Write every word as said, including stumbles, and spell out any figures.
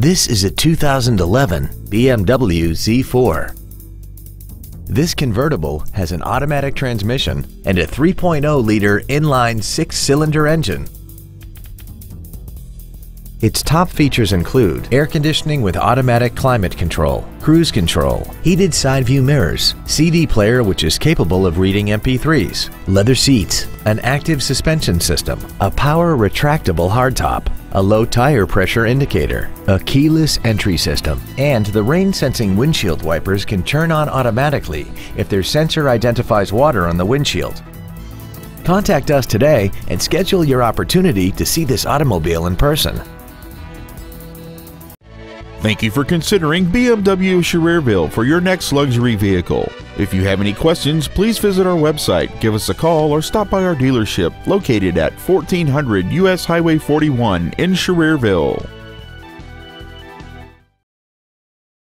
This is a two thousand eleven B M W Z four. This convertible has an automatic transmission and a three point oh liter inline six-cylinder engine. Its top features include air conditioning with automatic climate control, cruise control, heated side view mirrors, C D player which is capable of reading M P threes, leather seats, an active suspension system, a power retractable hardtop, a low tire pressure indicator, a keyless entry system, and the rain-sensing windshield wipers can turn on automatically if their sensor identifies water on the windshield. Contact us today and schedule your opportunity to see this automobile in person. Thank you for considering B M W of Schererville for your next luxury vehicle. If you have any questions, please visit our website, give us a call, or stop by our dealership located at fourteen hundred U S Highway forty-one in Schererville.